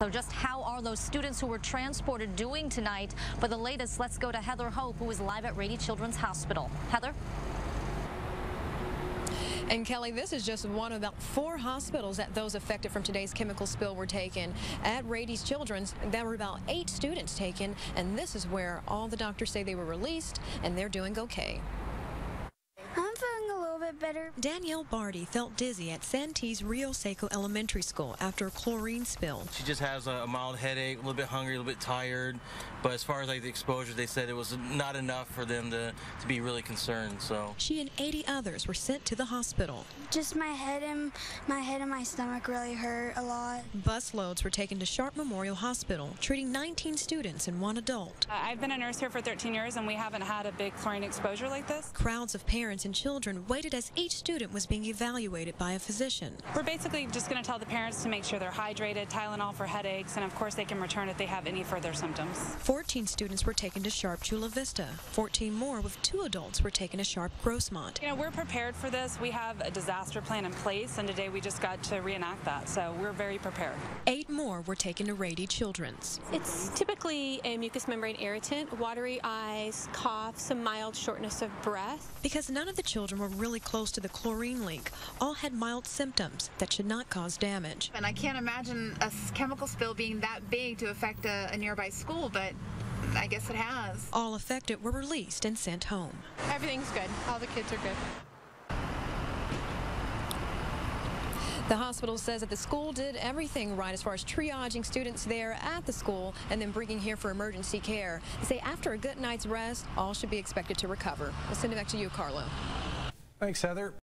So just how are those students who were transported doing tonight? For the latest, let's go to Heather Hope, who is live at Rady Children's Hospital. Heather? And Kelly, this is just one of about 4 hospitals that those affected from today's chemical spill were taken. At Rady's Children's, there were about 8 students taken, and this is where all the doctors say they were released, and they're doing okay. Better. Danielle Barty felt dizzy at Santee's Rio Seco Elementary School after a chlorine spill. She just has a mild headache, a little bit hungry, a little bit tired, but as far as like the exposure, they said it was not enough for them to be really concerned. So she and 80 others were sent to the hospital. Just my head and my stomach really hurt a lot. Busloads were taken to Sharp Memorial Hospital, treating 19 students and 1 adult. I've been a nurse here for 13 years and we haven't had a big chlorine exposure like this. Crowds of parents and children waited as each student was being evaluated by a physician. We're basically just going to tell the parents to make sure they're hydrated, Tylenol for headaches, and of course they can return if they have any further symptoms. 14 students were taken to Sharp Chula Vista. 14 more with 2 adults were taken to Sharp Grossmont. You know, we're prepared for this. We have a disaster plan in place, and today we just got to reenact that, so we're very prepared. 8 more were taken to Rady Children's. It's typically a mucous membrane irritant, watery eyes, cough, some mild shortness of breath. Because none of the children were really close to the chlorine leak, all had mild symptoms that should not cause damage. And I can't imagine a chemical spill being that big to affect a nearby school, but I guess it has. All affected were released and sent home. Everything's good. All the kids are good. The hospital says that the school did everything right as far as triaging students there at the school and then bringing here for emergency care. They say after a good night's rest, all should be expected to recover. I'll send it back to you, Carlo. Thanks, Heather.